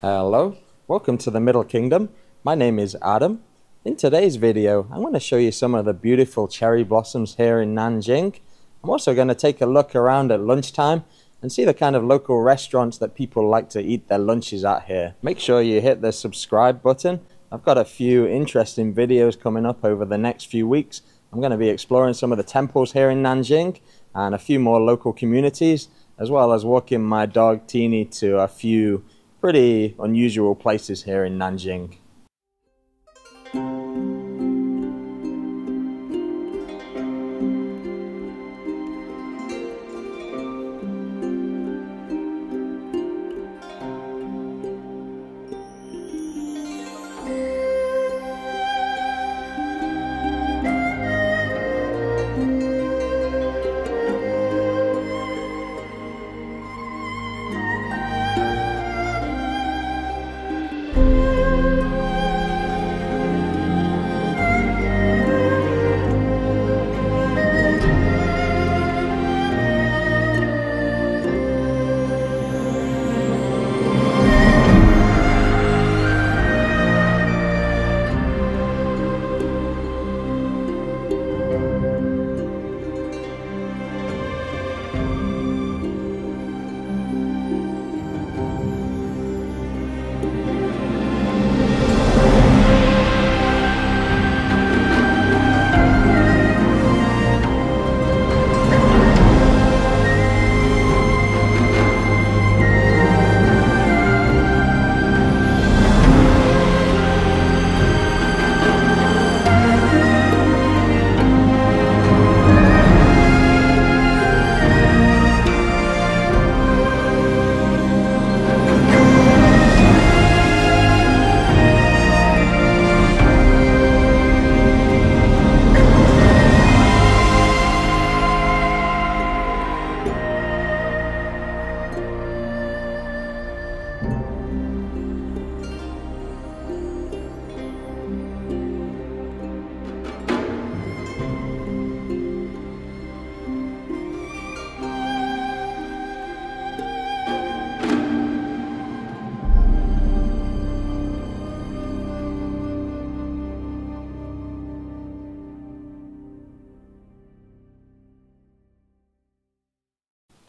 Hello, welcome to the Middle Kingdom. My name is Adam. In today's video, I'm going to show you some of the beautiful cherry blossoms here in Nanjing. I'm also going to take a look around at lunchtime and see the kind of local restaurants that people like to eat their lunches at here. Make sure you hit the subscribe button. I've got a few interesting videos coming up over the next few weeks. I'm going to be exploring some of the temples here in Nanjing and a few more local communities, as well as walking my dog Teeny to a few pretty unusual places here in Nanjing.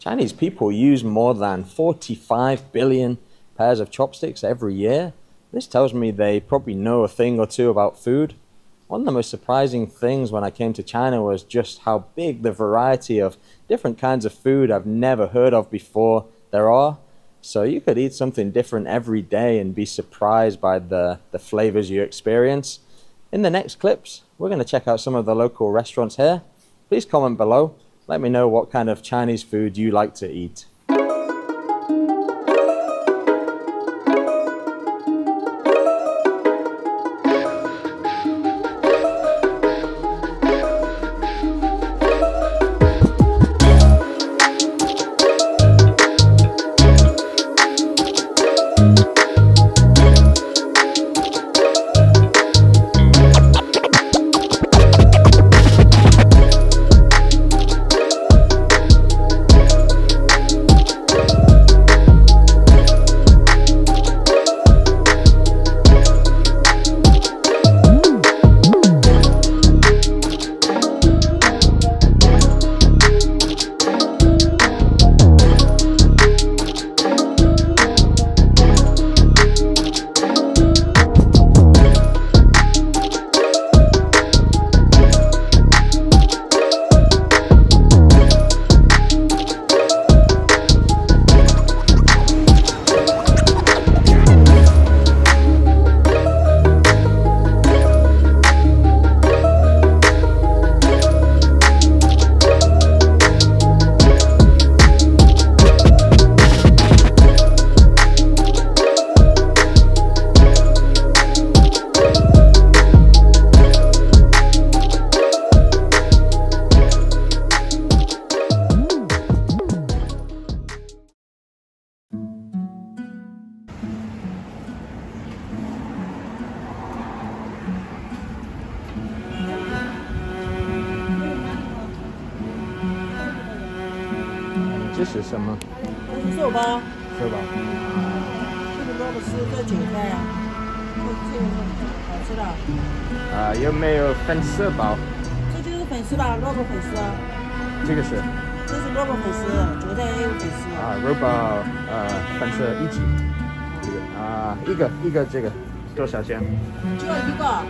Chinese people use more than 45 billion pairs of chopsticks every year. This tells me they probably know a thing or two about food. One of the most surprising things when I came to China was just how big the variety of different kinds of food I've never heard of before there are. So you could eat something different every day and be surprised by the flavors you experience. In the next clips, we're going to check out some of the local restaurants here. Please comment below. Let me know what kind of Chinese food you like to eat. This is some. 做吧。做吧。是韭菜呀、好吃的。啊，有没有粉丝包？这就是粉丝吧，萝卜粉丝。这个是？这是萝卜粉丝，韭菜也有粉丝。啊，萝卜粉丝一起。啊，一个这个多少钱？就一个。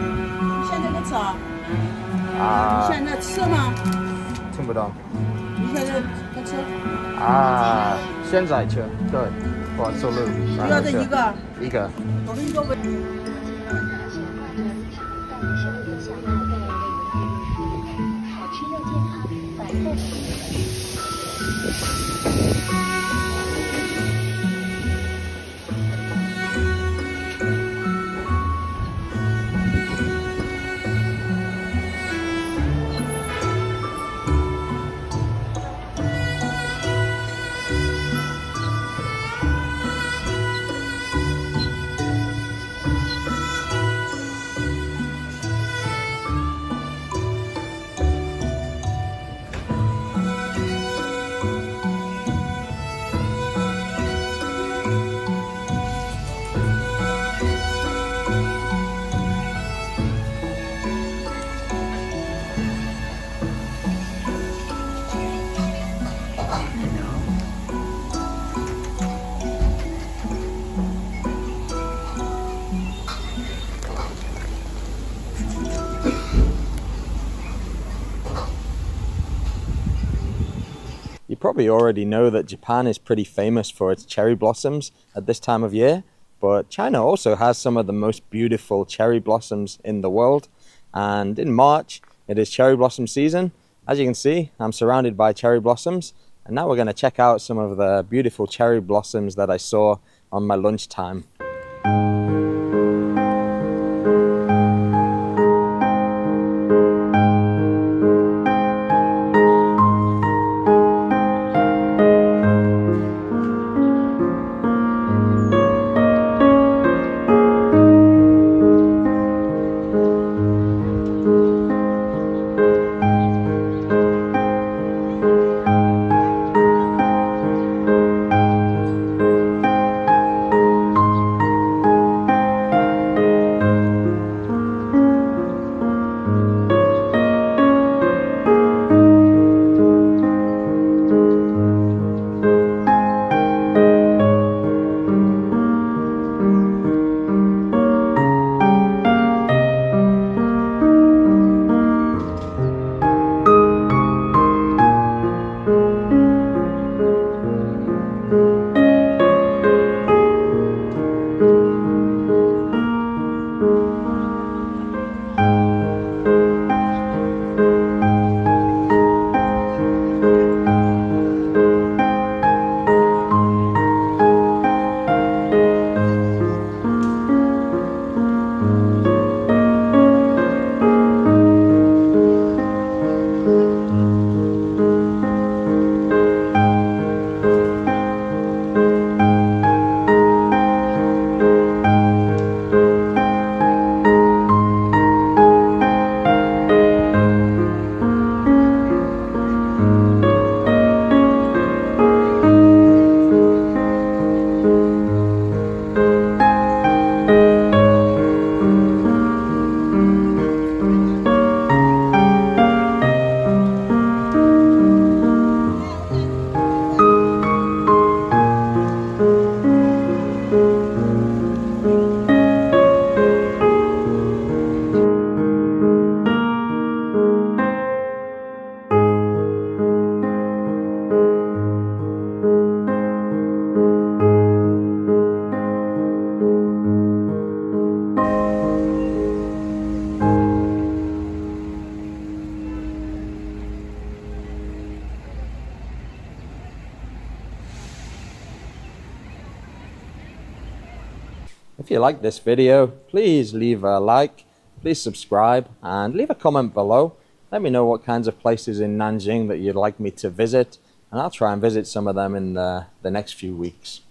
你现在能吃啊？啊。你现在吃吗？听不到。你现在不吃？啊，现在吃，对。 我走路，然后是一个。You probably already know that Japan is pretty famous for its cherry blossoms at this time of year, but China also has some of the most beautiful cherry blossoms in the world. And in March, it is cherry blossom season. As you can see, I'm surrounded by cherry blossoms, and now we're going to check out some of the beautiful cherry blossoms that I saw on my lunchtime. If you like this video, please leave a like, please subscribe, and leave a comment below. Let me know what kinds of places in Nanjing that you'd like me to visit, and I'll try and visit some of them in the next few weeks.